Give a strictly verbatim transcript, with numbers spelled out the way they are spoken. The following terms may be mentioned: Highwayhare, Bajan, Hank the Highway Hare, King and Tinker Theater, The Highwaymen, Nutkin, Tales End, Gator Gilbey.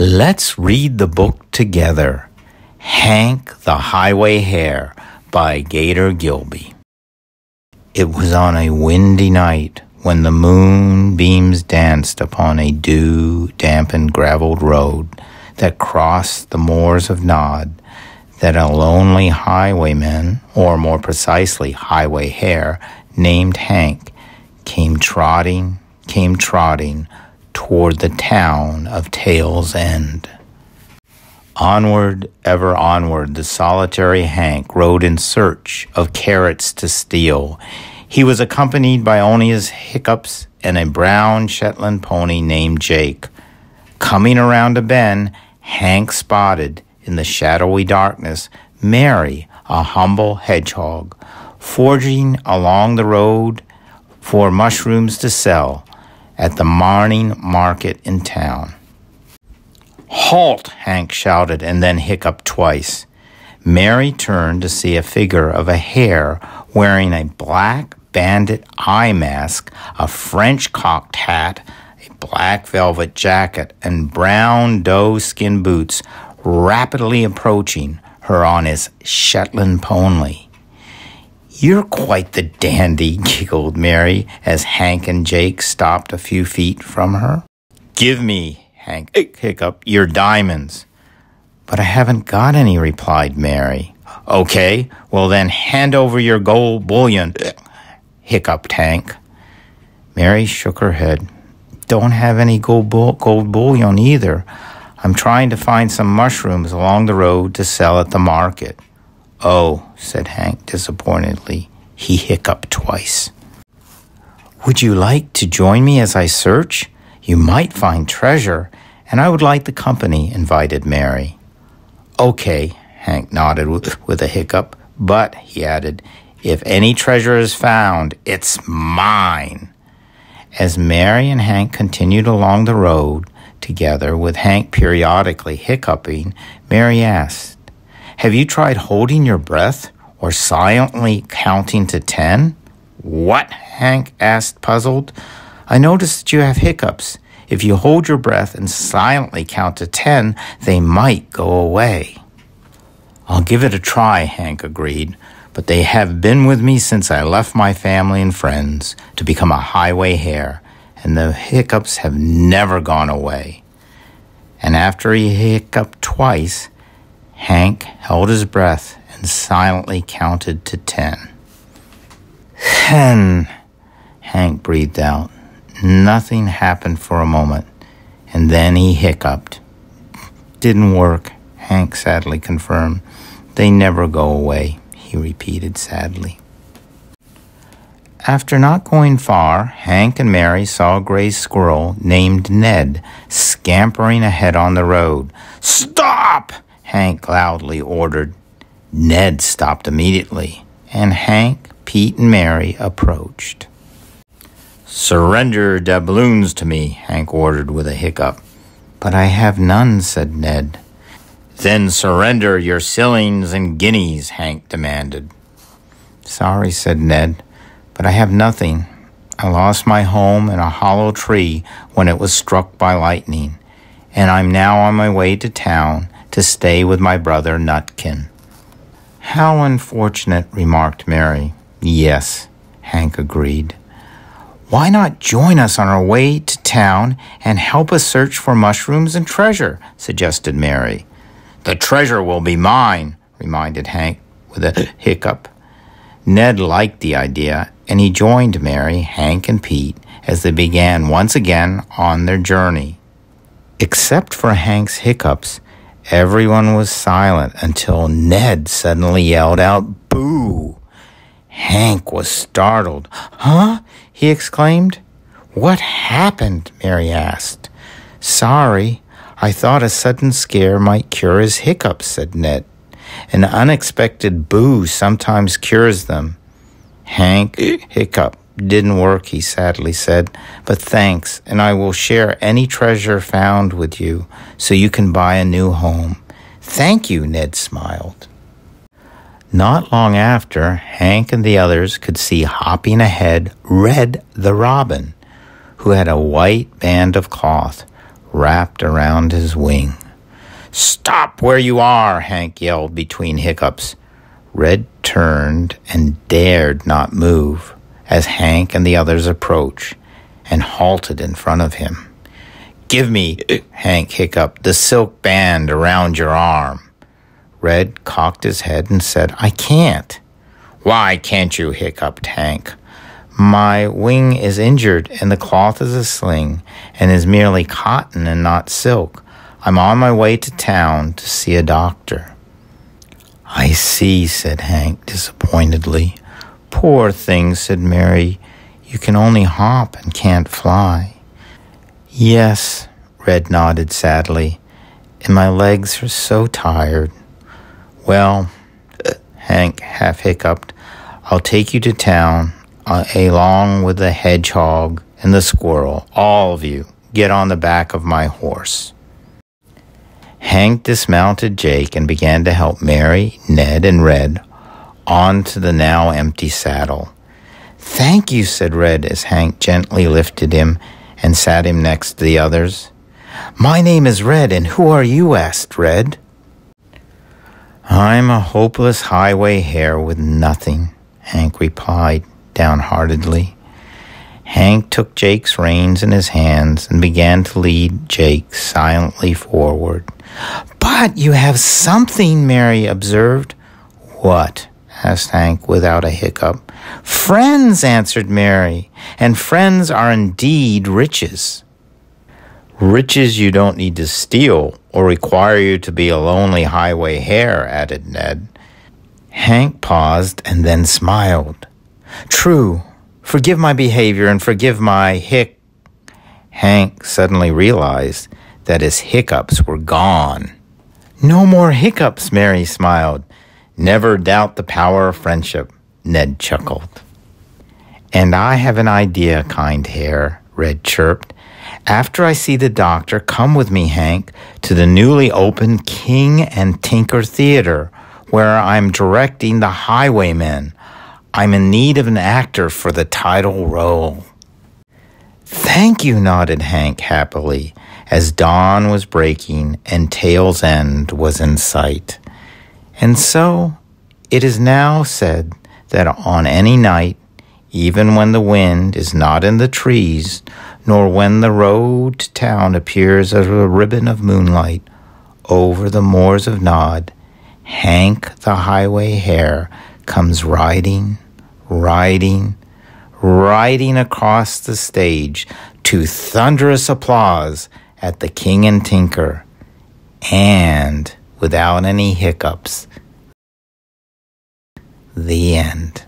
Let's read the book together, Hank the Highway Hare by Gator Gilbey. It was on a windy night when the moonbeams danced upon a dew-dampened graveled road that crossed the moors of Nod, that a lonely highwayman, or more precisely highway hare, named Hank, came trotting, came trotting toward the town of Tales End. Onward, ever onward, the solitary Hank rode in search of carrots to steal. He was accompanied by only his hiccups and a brown Shetland pony named Jake. Coming around a bend, Hank spotted, in the shadowy darkness, Mary, a humble hedgehog, foraging along the road for mushrooms to sell at the morning market in town. "Halt!" Hank shouted, and then hiccuped twice. Mary turned to see a figure of a hare wearing a black bandit eye mask, a French cocked hat, a black velvet jacket, and brown doe skin boots, rapidly approaching her on his Shetland pony. "You're quite the dandy," giggled Mary as Hank and Jake stopped a few feet from her. "Give me," Hank hiccuped, "your diamonds." "But I haven't got any," replied Mary. "Okay, well then hand over your gold bullion," hiccuped Hank. Mary shook her head. "Don't have any gold, bull gold bullion either. I'm trying to find some mushrooms along the road to sell at the market." "Oh," said Hank disappointedly. He hiccuped twice. "Would you like to join me as I search? You might find treasure, and I would like the company," invited Mary. "Okay," Hank nodded with a hiccup, "but," he added, "if any treasure is found, it's mine." As Mary and Hank continued along the road together, with Hank periodically hiccuping, Mary asked, "Have you tried holding your breath or silently counting to ten? "What?" Hank asked, puzzled. "I noticed that you have hiccups. If you hold your breath and silently count to ten, they might go away." "I'll give it a try," Hank agreed, "but they have been with me since I left my family and friends to become a highway hare, and the hiccups have never gone away." And after he hiccuped twice, Hank held his breath and silently counted to ten. "Ten," Hank breathed out. Nothing happened for a moment, and then he hiccuped. "Didn't work," Hank sadly confirmed. "They never go away," he repeated sadly. After not going far, Hank and Mary saw a gray squirrel named Ned scampering ahead on the road. "Stop!" Hank loudly ordered. Ned stopped immediately, and Hank, Pete, and Mary approached. "Surrender doubloons to me," Hank ordered with a hiccup. "But I have none," said Ned. "Then surrender your shillings and guineas," Hank demanded. "Sorry," said Ned, "but I have nothing. I lost my home in a hollow tree when it was struck by lightning, and I'm now on my way to town to stay with my brother Nutkin." "How unfortunate," remarked Mary. "Yes," Hank agreed. "Why not join us on our way to town and help us search for mushrooms and treasure?" suggested Mary. "The treasure will be mine," reminded Hank with a hiccup. Ned liked the idea, and he joined Mary, Hank, and Pete as they began once again on their journey. Except for Hank's hiccups, everyone was silent until Ned suddenly yelled out, "Boo!" Hank was startled. "Huh?" he exclaimed. "What happened?" Mary asked. "Sorry, I thought a sudden scare might cure his hiccups," said Ned. "An unexpected boo sometimes cures them." "Hank, hiccup, didn't work," he sadly said, "but thanks, and I will share any treasure found with you so you can buy a new home." "Thank you," Ned smiled. Not long after, Hank and the others could see hopping ahead Red the Robin, who had a white band of cloth wrapped around his wing. "Stop where you are," Hank yelled between hiccups. Red turned and dared not move as Hank and the others approached and halted in front of him. "Give me," Hank hiccuped, "the silk band around your arm." Red cocked his head and said, "I can't." "Why can't you?" hiccuped Hank. "My wing is injured, and the cloth is a sling, and is merely cotton and not silk. I'm on my way to town to see a doctor." "I see," said Hank disappointedly. "Poor thing," said Mary. "You can only hop and can't fly." "Yes," Red nodded sadly, "and my legs are so tired." "Well," Hank half hiccuped, "I'll take you to town. Uh, along with the hedgehog and the squirrel, all of you, get on the back of my horse." Hank dismounted Jake and began to help Mary, Ned, and Red onto the now empty saddle. "Thank you," said Red as Hank gently lifted him and sat him next to the others. "My name is Red, and who are you?" asked Red. "I'm a hopeless highway hare with nothing," Hank replied downheartedly. Hank took Jake's reins in his hands and began to lead Jake silently forward. "But you have something," Mary observed. "What?" asked Hank without a hiccup. "Friends," answered Mary, "and friends are indeed riches." "Riches you don't need to steal or require you to be a lonely highway hare," added Ned. Hank paused and then smiled. "True. Forgive my behavior and forgive my hic." Hank suddenly realized that his hiccups were gone. "No more hiccups," Mary smiled. "Never doubt the power of friendship," Ned chuckled. "And I have an idea, kind hare," Red chirped. "After I see the doctor, come with me, Hank, to the newly opened King and Tinker Theater, where I'm directing The Highwaymen. I'm in need of an actor for the title role." "Thank you," nodded Hank happily, as dawn was breaking and Tales End was in sight. And so it is now said that on any night, even when the wind is not in the trees, nor when the road to town appears as a ribbon of moonlight over the moors of Nod, Hank the Highway Hare comes riding, riding, riding across the stage to thunderous applause at the King and Tinker, and without any hiccups. The end.